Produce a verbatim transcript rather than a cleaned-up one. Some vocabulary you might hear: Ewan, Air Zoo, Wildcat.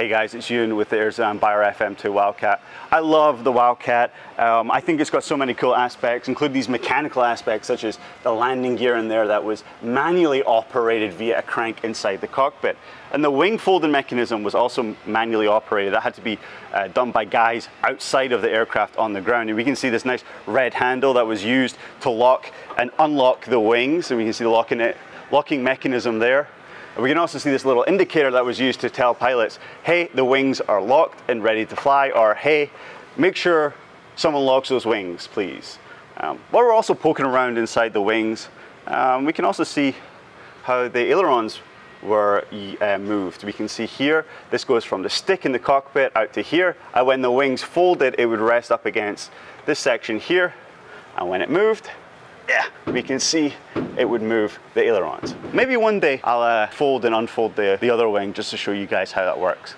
Hey guys, it's Ewan with the Air Zoo and Air F M two Wildcat. I love the Wildcat. Um, I think it's got so many cool aspects, including these mechanical aspects such as the landing gear in there that was manually operated via a crank inside the cockpit. And the wing folding mechanism was also manually operated. That had to be uh, done by guys outside of the aircraft on the ground. And we can see this nice red handle that was used to lock and unlock the wings. And we can see the locking, it, locking mechanism there. We can also see this little indicator that was used to tell pilots, hey, the wings are locked and ready to fly, or hey, make sure someone locks those wings, please. Um, while we're also poking around inside the wings, um, we can also see how the ailerons were uh, moved. We can see here, this goes from the stick in the cockpit out to here, and when the wings folded, it would rest up against this section here, and when it moved, yeah, we can see it would move the ailerons. Maybe one day I'll uh, fold and unfold the, the other wing just to show you guys how that works.